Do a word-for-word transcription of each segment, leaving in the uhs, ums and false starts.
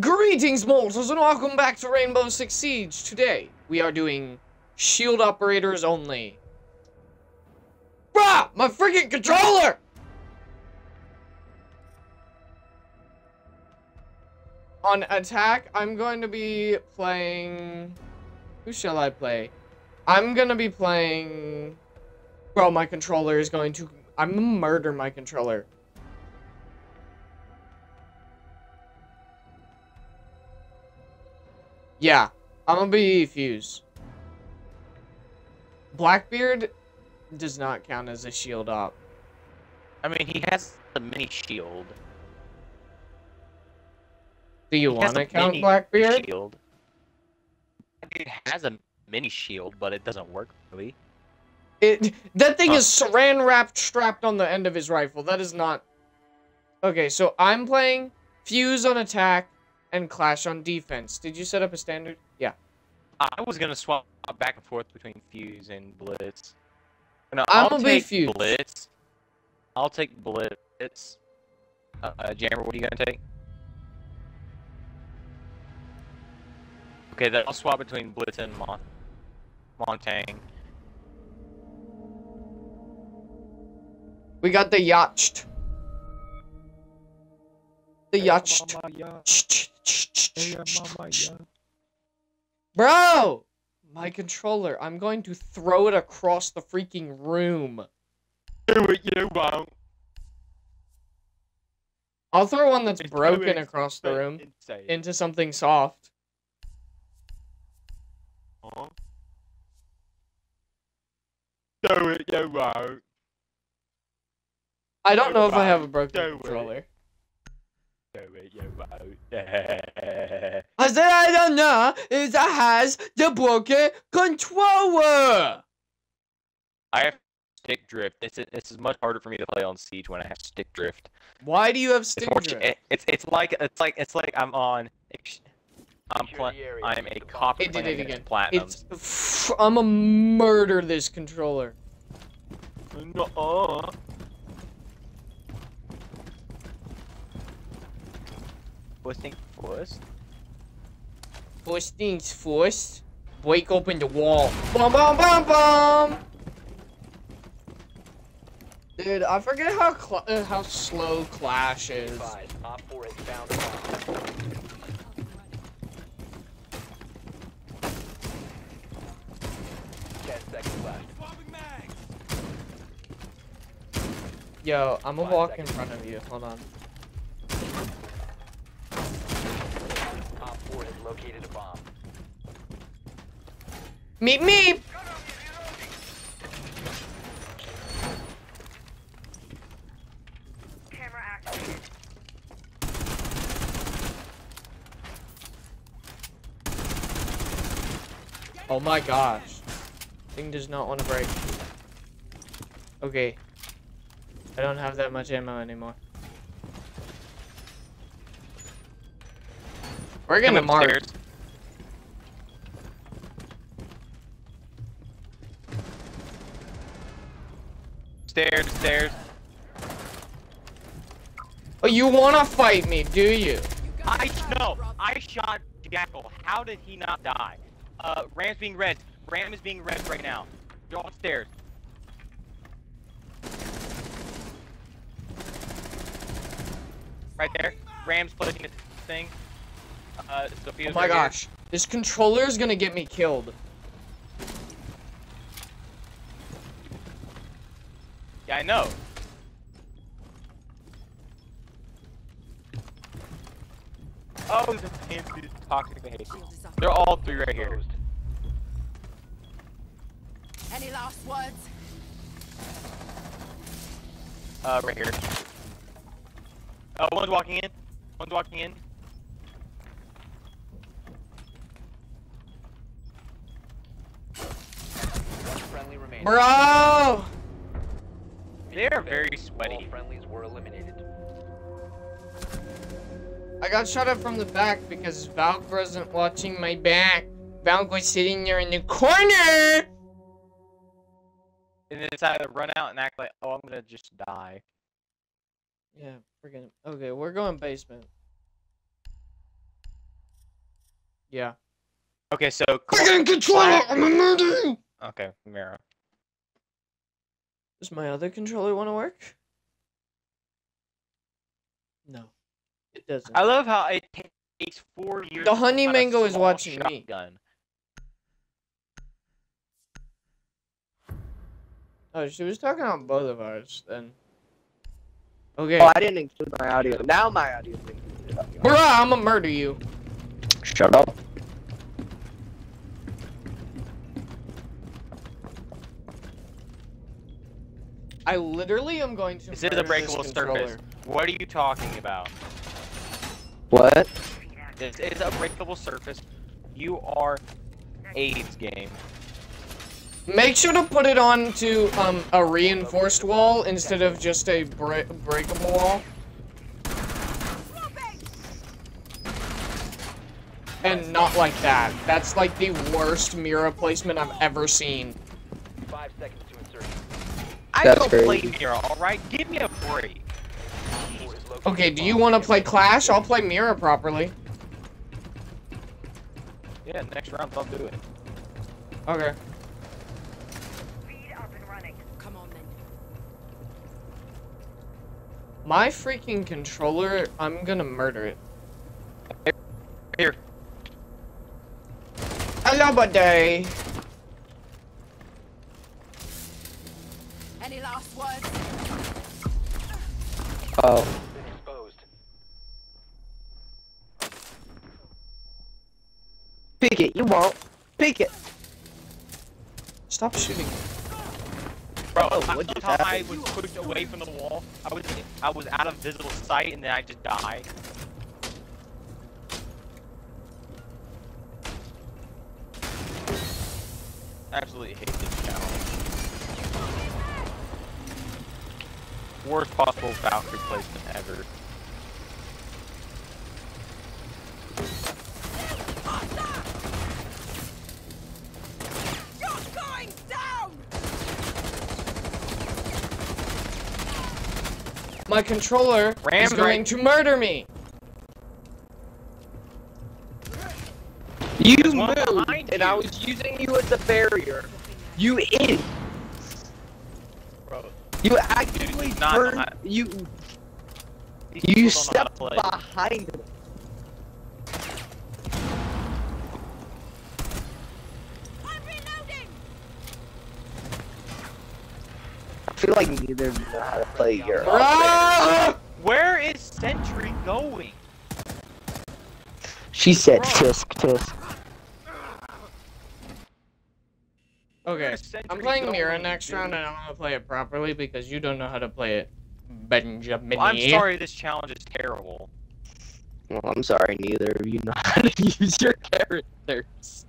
Greetings, mortals, and welcome back to Rainbow Six Siege. Today, we are doing shield operators only. Bruh! My freaking controller! On attack, I'm going to be playing... Who shall I play? I'm going to be playing... Bro, my controller is going to... I'm going to murder my controller. Yeah, I'm gonna be Fuse. Blackbeard does not count as a shield op. I mean, he has the mini shield. Do you want to count Blackbeard? Shield. It has a mini shield, but it doesn't work really. It that thing oh. is saran wrapped strapped on the end of his rifle. That is not okay. So I'm playing Fuse on attack and Clash on defense. Did you set up a standard? Yeah. I was gonna swap back and forth between Fuse and Blitz. No, I'm gonna be Fuse. Blitz. I'll take Blitz. Uh, uh, Jammer, what are you gonna take? Okay, then I'll swap between Blitz and Mon Montagne. We got the yacht. The yacht. Bro! My controller. I'm going to throw it across the freaking room. Do it, you won't. I'll throw one that's broken across the room into something soft. Do it, you won't. I don't know if I have a broken controller. I said I don't know if that has the broken controller. I have stick drift. It's it's much harder for me to play on Siege when I have stick drift. Why do you have stick it's drift? It, it's it's like it's like it's like I'm on. I'm I'm a copy. It did it again. Platinum. It's, I'm a murder this controller. No. First things first. First things first. Break open the wall. Bum bum bum bum. Dude, I forget how cl uh, how slow Clash is. Yo, I'm gonna walk in front of you. Hold on. Located a bomb. Meet me. Camera activated. Oh my gosh. Thing does not want to break. Okay. I don't have that much ammo anymore. We're gonna mark. Stairs, stairs. Oh, you wanna fight me, do you? I know. I shot Jackal. How did he not die? Uh, Ram's being red. Ram is being red right now. You're all stairs. Right there. Ram's pushing this thing. Uh, oh my gosh, this controller is gonna get me killed. Yeah, I know. Oh, the fancy toxic behavior. They're all three right here. Any last words? Uh, right here. Oh, one's walking in. One's walking in. Bro! They're very sweaty. All friendlies were eliminated. I got shot at from the back because Valk wasn't watching my back. Valk was sitting there in the corner! And then decided to run out and act like, oh, I'm gonna just die. Yeah, freaking. Okay, we're going basement. Yeah. Okay, so... I can control it! I'm a murderer! Okay, Mira. Does my other controller want to work? No. It doesn't. I love how it takes four years... The honey mango is watching shotgun. me. Oh, she was talking on both of ours, then. Okay. Oh, I didn't include my audio. Now my audio is included. Bruh, I'ma murder you. Shut up. I literally am going to. Is it a breakable surface? What are you talking about? What? This is a breakable surface. You are AIDS game. Make sure to put it on to um a reinforced wall instead of just a bre breakable wall. And not like that. That's like the worst mirror placement I've ever seen. Five seconds to insertion. I don't play Mira, alright? Give me a break. Okay, do you want to play Clash? I'll play Mira properly. Yeah, next round I'll do it. Okay. Speed up and running. Come on then. My freaking controller, I'm gonna murder it. Here. Hello, buddy. Any last words? Oh. Pick it, you won't. Pick it. Stop shooting. Bro, oh, what just happened? I was pushed away from the wall. I was I was out of visible sight and then I just died. Absolutely hate this challenge. Worst possible Valkyrie placement ever. You're going down! My controller Ram is going to murder me. You moved, and you. I was using you as a barrier. You in. You actively Dude, not, not, you you step behind him. I'm reloading. I feel like neither of you know how to play your. Ah! Where is Sentry going? She said tisk tisk. Okay, I'm playing Mira next round and I'm gonna play it properly because you don't know how to play it, Benjamin. Well, I'm sorry, this challenge is terrible. Well, I'm sorry, neither of you know how to use your characters.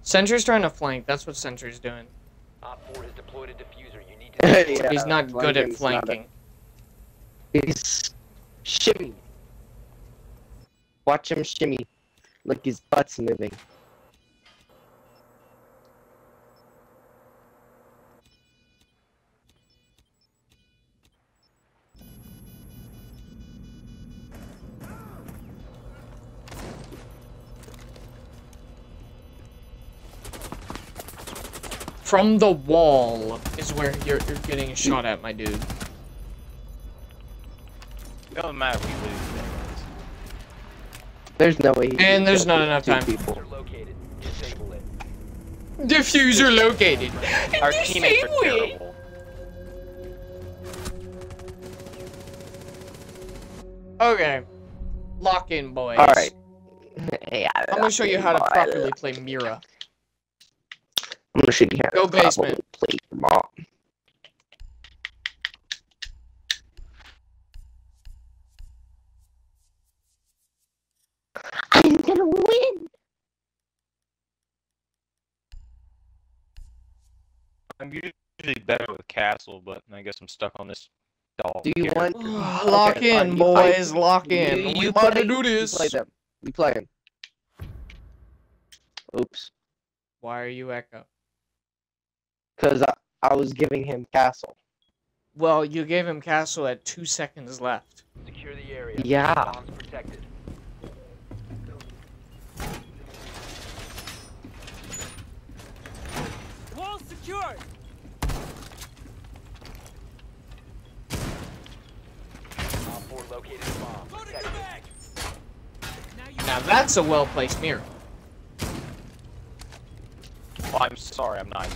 Sentry's trying to flank, that's what Sentry's doing. Op four has deployed a diffuser. You need to yeah, he's not good at flanking. A... He's shimmy. Watch him shimmy. Look, his butt's moving. From the wall is where you're, you're getting a shot at, my dude. It doesn't matter if we lose. There's no way. And there's not enough time. Diffuser located. Disable it. Diffuser located. Our teammates are terrible. Okay. Lock in, boys. Alright. Yeah, I'm gonna show you how to properly play Mira. I'm gonna shoot you how to basement. Play your mom. I'm gonna win! I'm usually better with Castle, but I guess I'm stuck on this doll. Do you here. want- Lock okay, in, fine. boys, I, lock in. You, you we gotta do this! You play them. You play them. Oops. Why are you Echo? Because I, I was giving him Castle. Well, you gave him Castle at two seconds left. Secure the area. Yeah. Now that's a well-placed mirror. Well, I'm sorry, I'm not.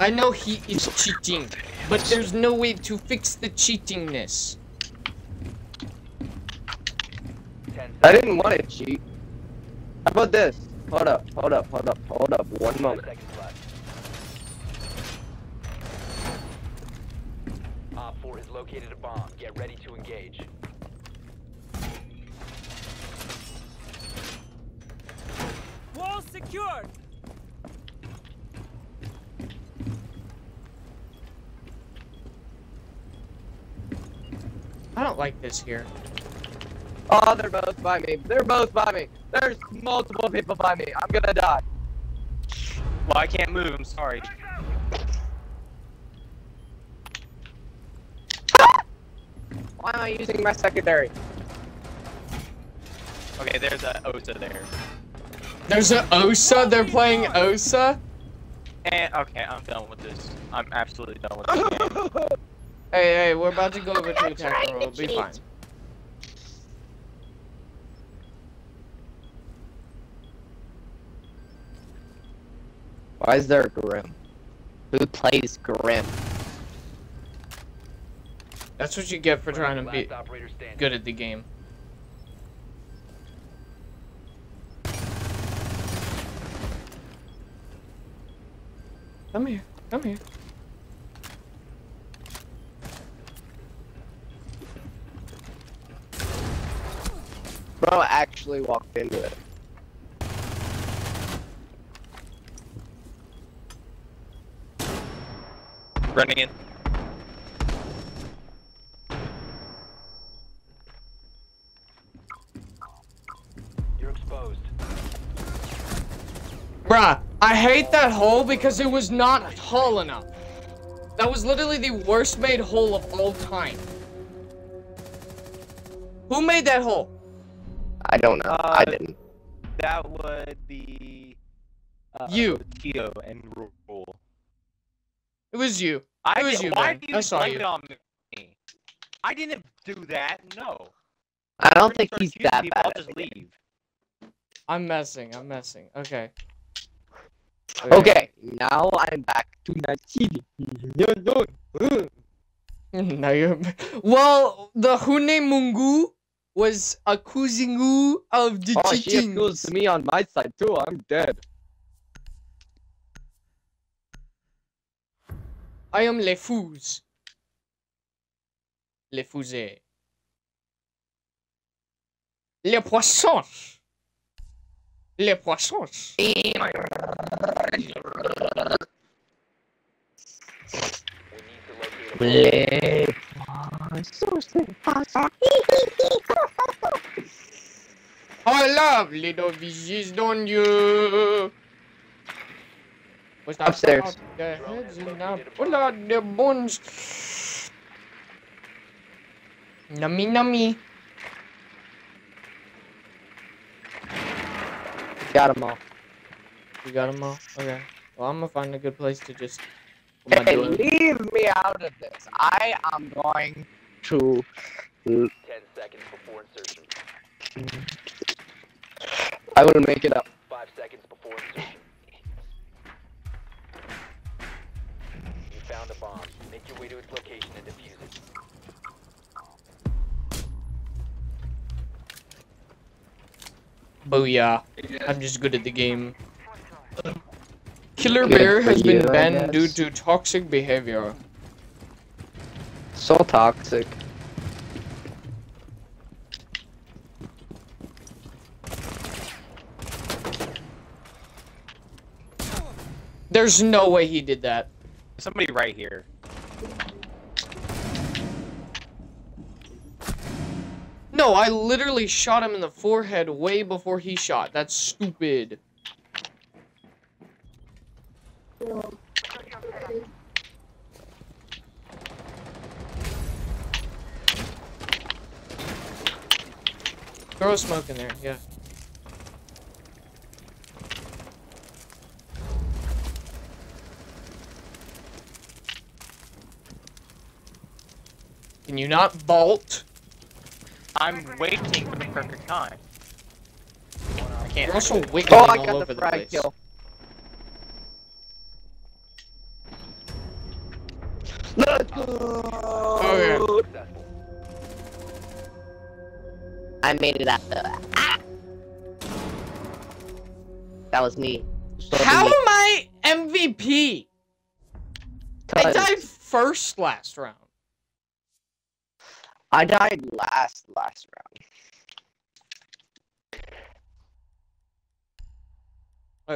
I know he is cheating, but there's no way to fix the cheatingness. I didn't want to cheat. How about this? Hold up, hold up, hold up, hold up. One moment. Op four has located a bomb. Get ready to engage. Wall secured. I don't like this here. Oh, they're both by me. They're both by me. There's multiple people by me. I'm gonna die. Well, I can't move. I'm sorry. Why am I using my secondary? Okay, there's a Osa there. There's a Osa? They're playing Osa? And, okay, I'm done with this. I'm absolutely done with this game. Hey, hey, we're about to go over to attack roll. We'll be fine. Why is there a Grim? Who plays Grim? That's what you get for trying to be good at the game. Come here, come here. Bro actually walked into it. Running in. You're exposed. Bruh, I hate that hole because it was not tall enough. That was literally the worst made hole of all time. Who made that hole? I don't know. Uh, I didn't. That would be uh, you, Tito, and Rule. It was you. I it was did, you. Why do you blame it on me? I didn't do that. No. I don't think he's that bad. I'll just leave. I'm messing. I'm messing. Okay. Okay. Okay. Now I'm back to nineteen. Now you're. Well, the Hune Mungu was accusing you of the oh, cheating. She accused me on my side too. I'm dead. I am Le Fuse. Le Fuse. Le Poisson. Le Poisson. We need to locate Le. I love little visions, don't you? Upstairs. The heads now pull out the bones. Nummy, nummy. Got them all. You got them all? Okay. Well, I'm gonna find a good place to just. Hey, leave me out of this. I am going to. ten seconds before insertion. I will make it up. five seconds before insertion. Found a bomb. Make your way to its location and defuse it. Booyah. I'm just good at the game. Killer Bear has been banned due to toxic behavior. So toxic. There's no way he did that. Somebody right here. No, I literally shot him in the forehead way before he shot. That's stupid. Throw smoke in there, yeah. Can you not vault? I'm waiting for the perfect time. I can't. You're also wiggling all over the place. Oh, I got the frag kill. Let's go! Okay. I made it out the. Ah! That was me. So How am I M V P? I died first last round. I died last last round.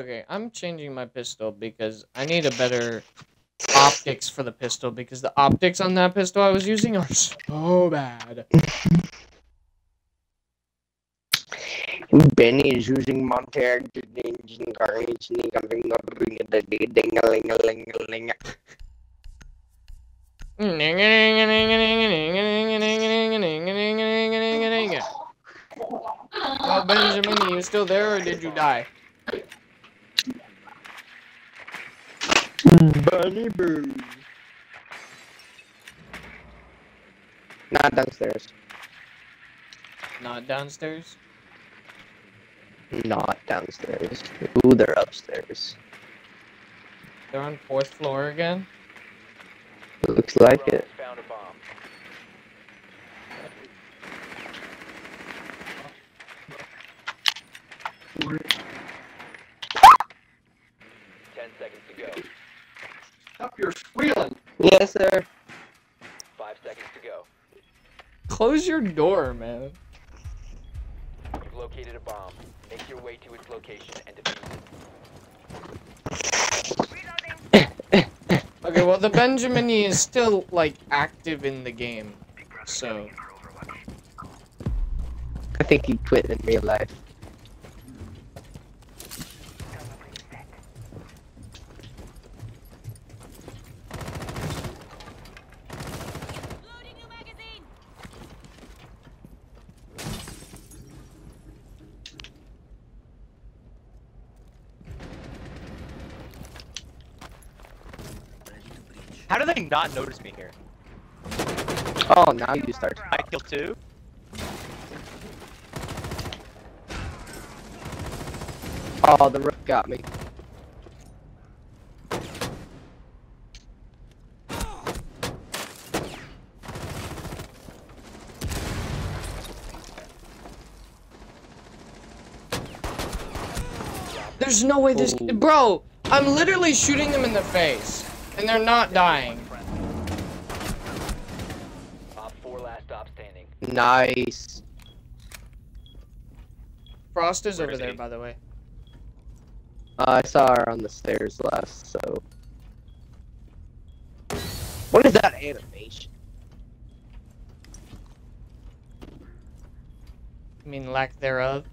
Okay, I'm changing my pistol because I need a better optics for the pistol because the optics on that pistol I was using are so bad. Benny is using Montagne. Oh, Benjamin, are you still there or did you die? Bunny boo. Not downstairs. Not downstairs? Not downstairs. Ooh, they're upstairs. They're on fourth floor again? It looks like Rob it. Found a bomb. Ten seconds to go. Stop your squealing. Yes, sir. Five seconds to go. Close your door, man. You've located a bomb. Make your way to its location and defuse it. Okay, well the Benjamin is still like active in the game, so I think he quit in real life. How do they not notice me here? Oh, now you start. I kill two. Oh, the roof got me. There's no way this. Ooh. Bro, I'm literally shooting them in the face. And they're not dying. Nice. Frost is over there, by the way. Uh, I saw her on the stairs last, so. What is that animation? I mean, lack thereof.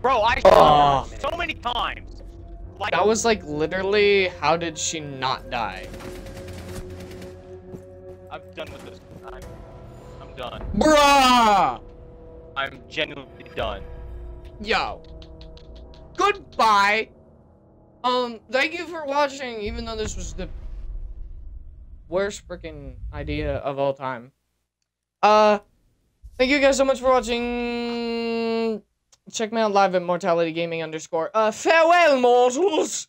Bro, I saw her so many times. Like, that was like literally, how did she not die? I'm done with this. I'm, I'm done. Bruh! I'm genuinely done. Yo. Goodbye. Um, thank you for watching, even though this was the worst freaking idea of all time. Uh, thank you guys so much for watching. Check me out live at MortalityGaming underscore. Uh, farewell, mortals!